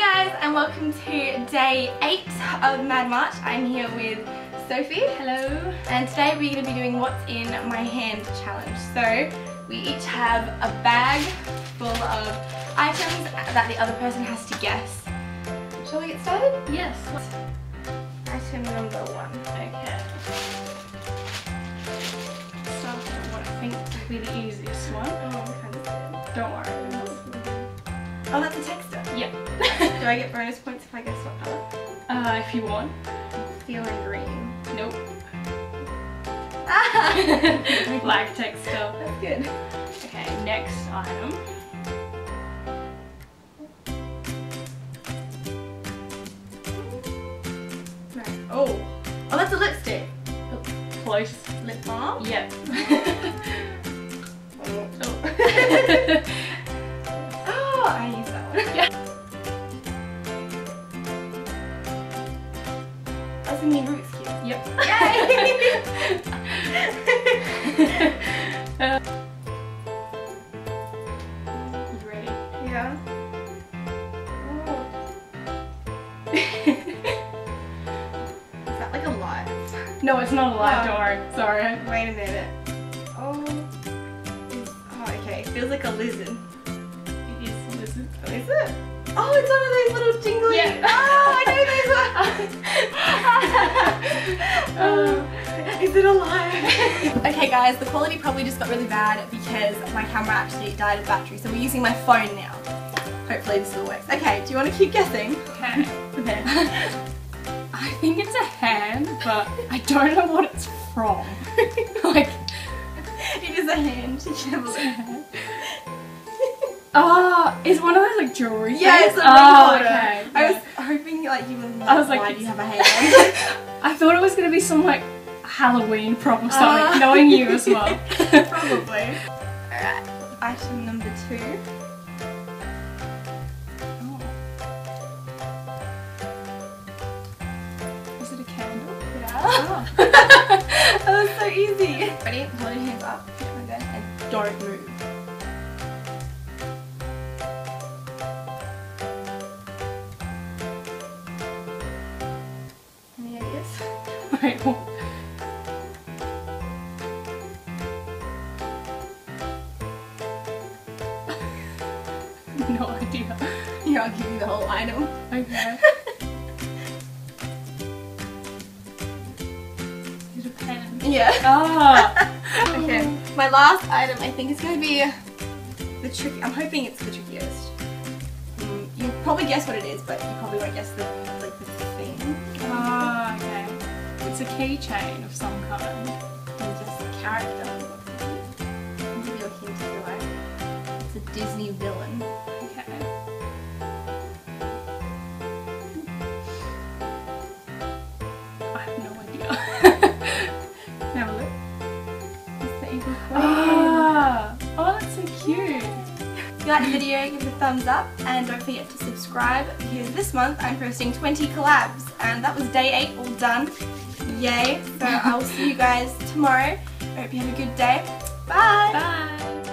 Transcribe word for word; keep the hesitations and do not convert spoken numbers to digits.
Hi guys and welcome to day eight of Mad March. I'm here with Sophie. Hello. And today we're going to be doing what's in my hand challenge. So we each have a bag full of items that the other person has to guess. Shall we get started? Yes. Item number one. Okay. Start with what I think will be the easiest one. Oh, kind of. Don't worry. Oh, that's a texter. Yeah. Do I get bonus points if I guess what color? Uh, if you want. Feeling green. Nope. Ah! Black textile. That's good. Okay, next item. No. Oh. Oh, that's a lipstick. Close. Lip balm? Yep. Oh. Oh. I use that one. Yeah. That's a new Roots Cube. Yep. Yay! uh, you ready? Yeah. Oh. Is that like a light? No, it's not a light, oh. Don't worry. Sorry. Wait a minute. Oh. Oh, okay. It feels like a lizard. Is it? Oh, it's one of those little jingly. Yeah. Oh, I know those ones. um, is it alive? Okay, guys, the quality probably just got really bad because my camera actually died of battery, so we're using my phone now. Hopefully, this still works. Okay, do you want to keep guessing? Okay. I think it's a hand, but I don't know what it's from. Like, it is a hand. You can have a look. Oh, it's one of those like jewelry things? Yeah, it's a ring holder. Oh, okay. Yeah. I was hoping like you would like, I was like, why do you have a hand? I thought it was going to be some like Halloween prop or something, uh, knowing you as well. Probably. Alright, item number two. Oh. Is it a candle? Yeah. Oh. That was so easy. Ready? Hold your hands up. Okay. And don't move. Wait, what? No idea. Here, I'll give you the whole item. Okay. Is it a pen? Yeah. Ah. Okay. My last item, I think, is going to be the tricky. I'm hoping it's the trickiest. Mm, you'll probably guess what it is, but you probably won't guess the like the thing. Ah. Okay. It's a keychain of some kind. It's just a character. I'll give you a hint if you like. It's a Disney villain. Okay. I have no idea. Can I have a look? It's the evil queen. Ah, oh, that's so cute. If you like the video, give it a thumbs up and don't forget to subscribe because this month I'm posting twenty collabs and that was day eight all done. Yay, so I'll see you guys tomorrow. I hope you have a good day. Bye! Bye!